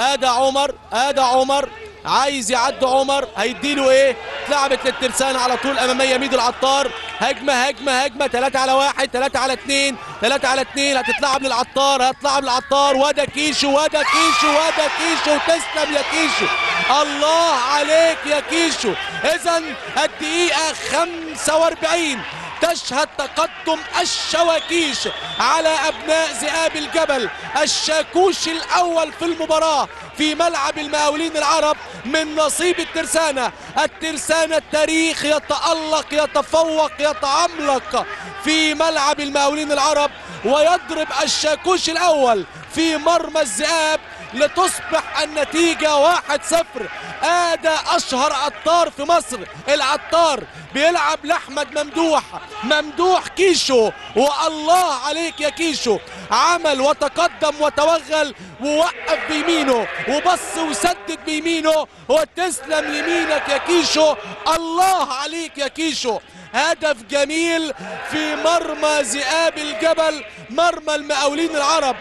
ادى عمر، عايز يعدي عمر، هيديله ايه؟ اتلعبت للترسانة على طول اماميه ميدو العطار. هجمه هجمه هجمه 3 على 1، 3 على 2، 3 على 2، هتتلعب للعطار، وده كيشو، تسلم يا كيشو، الله عليك يا كيشو. اذا الدقيقه 45 تشهد تقدم الشواكيش على أبناء ذئاب الجبل. الشاكوش الأول في المباراة في ملعب المقاولين العرب من نصيب الترسانة. التاريخ يتألق يتفوق يتعملق في ملعب المقاولين العرب، ويضرب الشاكوش الأول في مرمى الذئاب لتصبح النتيجة 1-0. ده أشهر عطار في مصر، العطار، بيلعب لأحمد ممدوح. كيشو، والله عليك يا كيشو، عمل وتقدم وتوغل ووقف بيمينه وبص وسدد بيمينه، وتسلم يمينك يا كيشو، الله عليك يا كيشو. هدف جميل في مرمى ذئاب الجبل، مرمى المقاولين العرب.